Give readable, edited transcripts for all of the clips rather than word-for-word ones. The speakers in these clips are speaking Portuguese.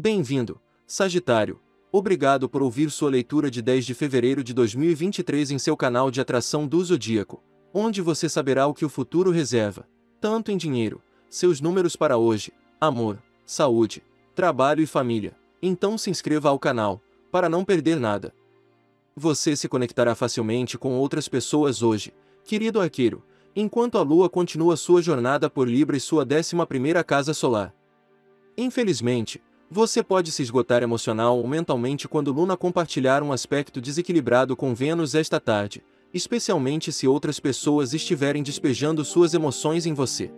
Bem-vindo, Sagitário. Obrigado por ouvir sua leitura de 10 de fevereiro de 2023 em seu canal de atração do Zodíaco, onde você saberá o que o futuro reserva, tanto em dinheiro, seus números para hoje, amor, saúde, trabalho e família. Então se inscreva ao canal, para não perder nada. Você se conectará facilmente com outras pessoas hoje, querido arqueiro, enquanto a Lua continua sua jornada por Libra e sua 11ª casa solar. Infelizmente, você pode se esgotar emocional ou mentalmente quando Luna compartilhar um aspecto desequilibrado com Vênus esta tarde, especialmente se outras pessoas estiverem despejando suas emoções em você.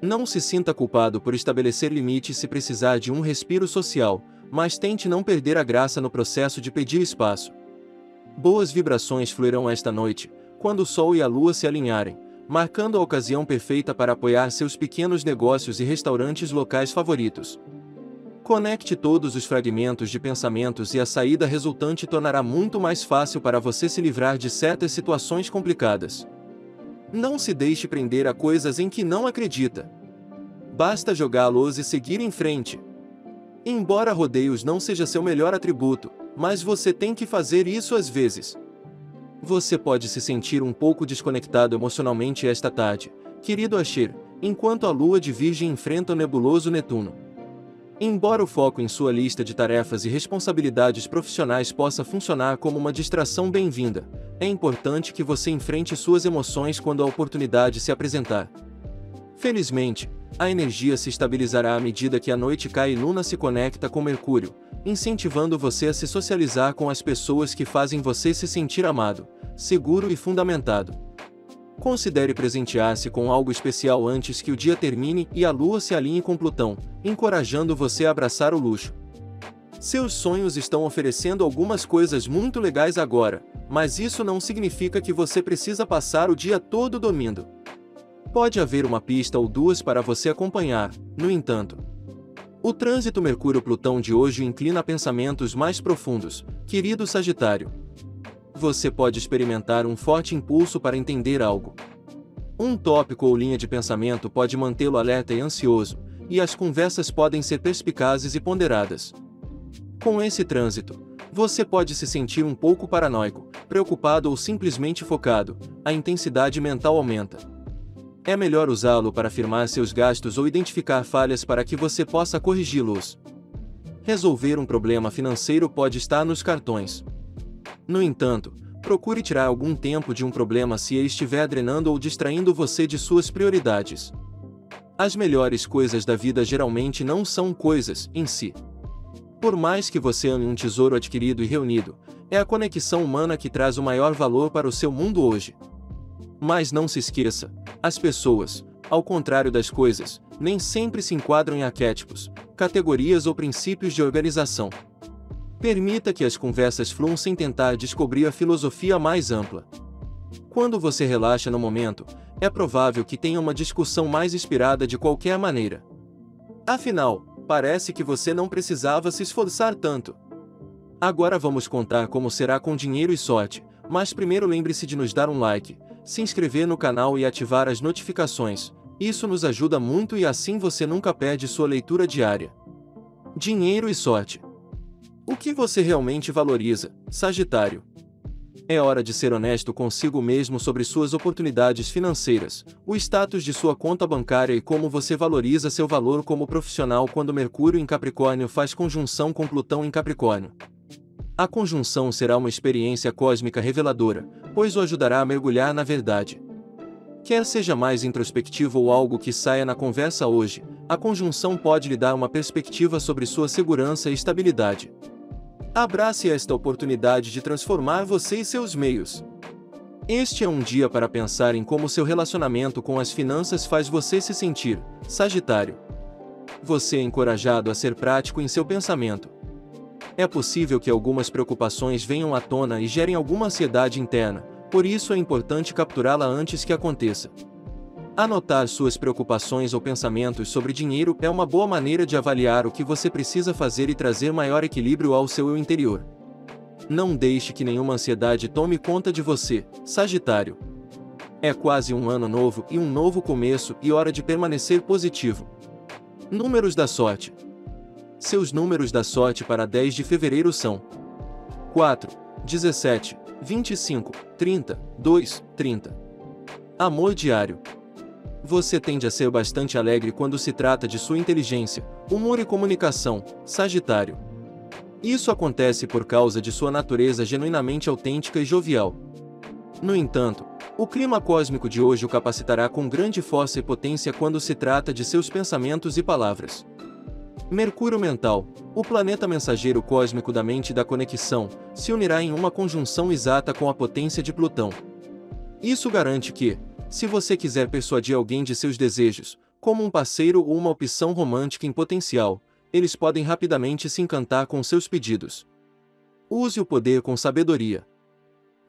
Não se sinta culpado por estabelecer limites se precisar de um respiro social, mas tente não perder a graça no processo de pedir espaço. Boas vibrações fluirão esta noite, quando o Sol e a Lua se alinharem, marcando a ocasião perfeita para apoiar seus pequenos negócios e restaurantes locais favoritos. Conecte todos os fragmentos de pensamentos e a saída resultante tornará muito mais fácil para você se livrar de certas situações complicadas. Não se deixe prender a coisas em que não acredita. Basta jogá-los e seguir em frente. Embora rodeios não seja seu melhor atributo, mas você tem que fazer isso às vezes. Você pode se sentir um pouco desconectado emocionalmente esta tarde, querido Asher, enquanto a Lua de Virgem enfrenta o nebuloso Netuno. Embora o foco em sua lista de tarefas e responsabilidades profissionais possa funcionar como uma distração bem-vinda, é importante que você enfrente suas emoções quando a oportunidade se apresentar. Felizmente, a energia se estabilizará à medida que a noite cai e Luna se conecta com Mercúrio, incentivando você a se socializar com as pessoas que fazem você se sentir amado, seguro e fundamentado. Considere presentear-se com algo especial antes que o dia termine e a Lua se alinhe com Plutão, encorajando você a abraçar o luxo. Seus sonhos estão oferecendo algumas coisas muito legais agora, mas isso não significa que você precisa passar o dia todo dormindo. Pode haver uma pista ou duas para você acompanhar, no entanto. O trânsito Mercúrio-Plutão de hoje inclina a pensamentos mais profundos, querido Sagitário. Você pode experimentar um forte impulso para entender algo. Um tópico ou linha de pensamento pode mantê-lo alerta e ansioso, e as conversas podem ser perspicazes e ponderadas. Com esse trânsito, você pode se sentir um pouco paranoico, preocupado ou simplesmente focado, a intensidade mental aumenta. É melhor usá-lo para afirmar seus gastos ou identificar falhas para que você possa corrigi-los. Resolver um problema financeiro pode estar nos cartões. No entanto, procure tirar algum tempo de um problema se ele estiver drenando ou distraindo você de suas prioridades. As melhores coisas da vida geralmente não são coisas em si. Por mais que você ame um tesouro adquirido e reunido, é a conexão humana que traz o maior valor para o seu mundo hoje. Mas não se esqueça, as pessoas, ao contrário das coisas, nem sempre se enquadram em arquétipos, categorias ou princípios de organização. Permita que as conversas fluam sem tentar descobrir a filosofia mais ampla. Quando você relaxa no momento, é provável que tenha uma discussão mais inspirada de qualquer maneira. Afinal, parece que você não precisava se esforçar tanto. Agora vamos contar como será com dinheiro e sorte, mas primeiro lembre-se de nos dar um like, se inscrever no canal e ativar as notificações. Isso nos ajuda muito e assim você nunca perde sua leitura diária. Dinheiro e sorte. O que você realmente valoriza, Sagitário? É hora de ser honesto consigo mesmo sobre suas oportunidades financeiras, o status de sua conta bancária e como você valoriza seu valor como profissional quando Mercúrio em Capricórnio faz conjunção com Plutão em Capricórnio. A conjunção será uma experiência cósmica reveladora, pois o ajudará a mergulhar na verdade. Quer seja mais introspectivo ou algo que saia na conversa hoje, a conjunção pode lhe dar uma perspectiva sobre sua segurança e estabilidade. Abrace esta oportunidade de transformar você e seus meios. Este é um dia para pensar em como seu relacionamento com as finanças faz você se sentir, Sagitário. Você é encorajado a ser prático em seu pensamento. É possível que algumas preocupações venham à tona e gerem alguma ansiedade interna, por isso é importante capturá-la antes que aconteça. Anotar suas preocupações ou pensamentos sobre dinheiro é uma boa maneira de avaliar o que você precisa fazer e trazer maior equilíbrio ao seu eu interior. Não deixe que nenhuma ansiedade tome conta de você, Sagitário. É quase um ano novo e um novo começo e hora de permanecer positivo. Números da sorte. Seus números da sorte para 10 de fevereiro são 4, 17, 25, 30, 2, 30. Amor diário. Você tende a ser bastante alegre quando se trata de sua inteligência, humor e comunicação, Sagitário. Isso acontece por causa de sua natureza genuinamente autêntica e jovial. No entanto, o clima cósmico de hoje o capacitará com grande força e potência quando se trata de seus pensamentos e palavras. Mercúrio mental, o planeta mensageiro cósmico da mente e da conexão, se unirá em uma conjunção exata com a potência de Plutão. Isso garante que, se você quiser persuadir alguém de seus desejos, como um parceiro ou uma opção romântica em potencial, eles podem rapidamente se encantar com seus pedidos. Use o poder com sabedoria.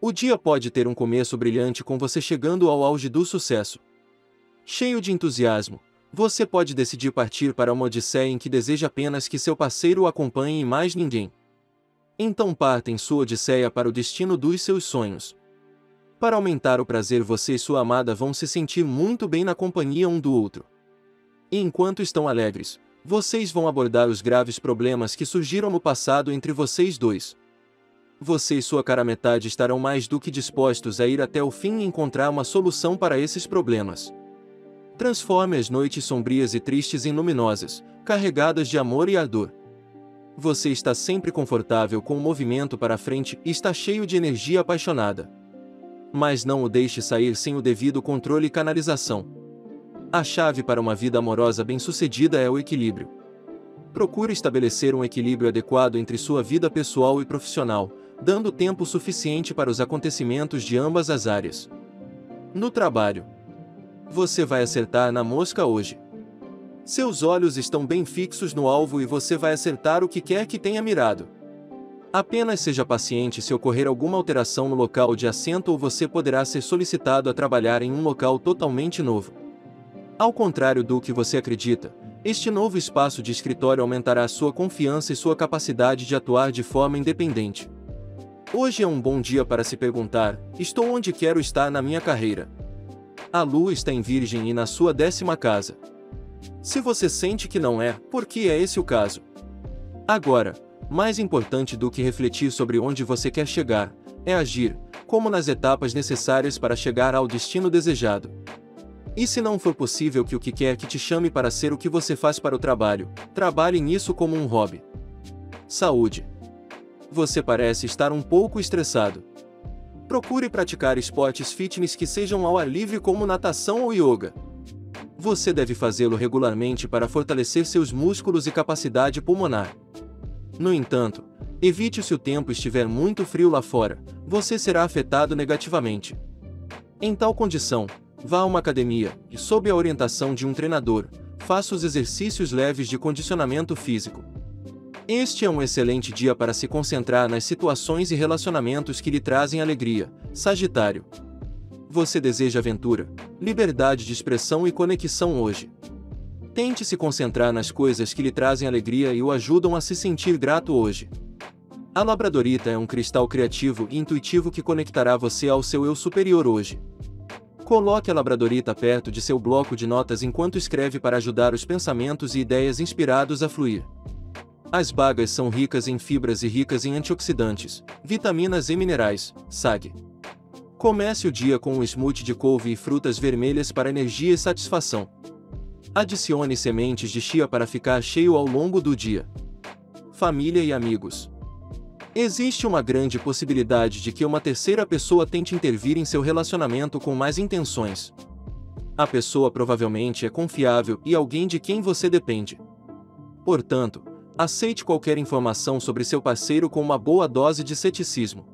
O dia pode ter um começo brilhante com você chegando ao auge do sucesso. Cheio de entusiasmo, você pode decidir partir para uma odisseia em que deseja apenas que seu parceiro o acompanhe e mais ninguém. Então parta em sua odisseia para o destino dos seus sonhos. Para aumentar o prazer, você e sua amada vão se sentir muito bem na companhia um do outro. E enquanto estão alegres, vocês vão abordar os graves problemas que surgiram no passado entre vocês dois. Você e sua cara metade estarão mais do que dispostos a ir até o fim e encontrar uma solução para esses problemas. Transforme as noites sombrias e tristes em luminosas, carregadas de amor e ardor. Você está sempre confortável com o movimento para a frente e está cheio de energia apaixonada. Mas não o deixe sair sem o devido controle e canalização. A chave para uma vida amorosa bem-sucedida é o equilíbrio. Procure estabelecer um equilíbrio adequado entre sua vida pessoal e profissional, dando tempo suficiente para os acontecimentos de ambas as áreas. No trabalho, você vai acertar na mosca hoje. Seus olhos estão bem fixos no alvo e você vai acertar o que quer que tenha mirado. Apenas seja paciente se ocorrer alguma alteração no local de assento ou você poderá ser solicitado a trabalhar em um local totalmente novo. Ao contrário do que você acredita, este novo espaço de escritório aumentará sua confiança e sua capacidade de atuar de forma independente. Hoje é um bom dia para se perguntar: estou onde quero estar na minha carreira? A lua está em Virgem e na sua 10ª casa. Se você sente que não é, porque é esse o caso. Agora, mais importante do que refletir sobre onde você quer chegar, é agir, como nas etapas necessárias para chegar ao destino desejado. E se não for possível que o que quer que te chame para ser o que você faz para o trabalho, trabalhe nisso como um hobby. Saúde. Você parece estar um pouco estressado. Procure praticar esportes fitness que sejam ao ar livre, como natação ou yoga. Você deve fazê-lo regularmente para fortalecer seus músculos e capacidade pulmonar. No entanto, evite se o tempo estiver muito frio lá fora, você será afetado negativamente. Em tal condição, vá a uma academia e, sob a orientação de um treinador, faça os exercícios leves de condicionamento físico. Este é um excelente dia para se concentrar nas situações e relacionamentos que lhe trazem alegria, Sagitário. Você deseja aventura, liberdade de expressão e conexão hoje. Tente se concentrar nas coisas que lhe trazem alegria e o ajudam a se sentir grato hoje. A labradorita é um cristal criativo e intuitivo que conectará você ao seu eu superior hoje. Coloque a labradorita perto de seu bloco de notas enquanto escreve para ajudar os pensamentos e ideias inspirados a fluir. As bagas são ricas em fibras e ricas em antioxidantes, vitaminas e minerais, SAG. Comece o dia com um smoothie de couve e frutas vermelhas para energia e satisfação. Adicione sementes de chia para ficar cheio ao longo do dia. Família e amigos. Existe uma grande possibilidade de que uma terceira pessoa tente intervir em seu relacionamento com más intenções. A pessoa provavelmente é confiável e alguém de quem você depende. Portanto, aceite qualquer informação sobre seu parceiro com uma boa dose de ceticismo.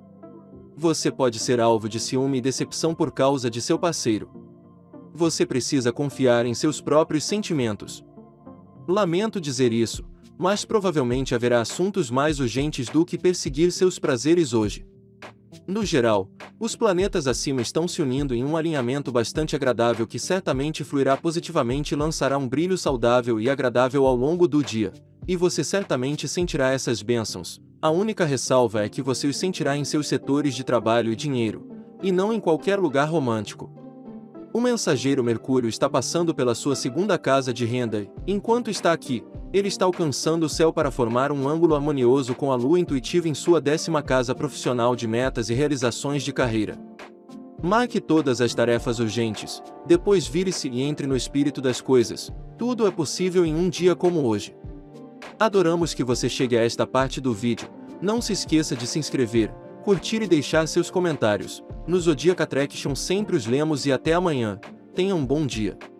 Você pode ser alvo de ciúme e decepção por causa de seu parceiro. Você precisa confiar em seus próprios sentimentos. Lamento dizer isso, mas provavelmente haverá assuntos mais urgentes do que perseguir seus prazeres hoje. No geral, os planetas acima estão se unindo em um alinhamento bastante agradável que certamente fluirá positivamente e lançará um brilho saudável e agradável ao longo do dia. E você certamente sentirá essas bênçãos. A única ressalva é que você os sentirá em seus setores de trabalho e dinheiro, e não em qualquer lugar romântico. O mensageiro Mercúrio está passando pela sua 2ª casa de renda e, enquanto está aqui, ele está alcançando o céu para formar um ângulo harmonioso com a lua intuitiva em sua 10ª casa profissional de metas e realizações de carreira. Marque todas as tarefas urgentes, depois vire-se e entre no espírito das coisas, tudo é possível em um dia como hoje. Adoramos que você chegue a esta parte do vídeo, não se esqueça de se inscrever, curtir e deixar seus comentários. No Zodiac Attraction sempre os lemos e até amanhã, tenha um bom dia.